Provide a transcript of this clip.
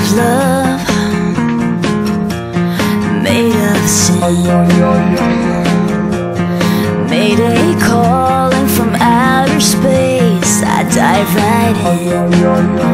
of love, made of sin, made a calling from outer space. I dive right in.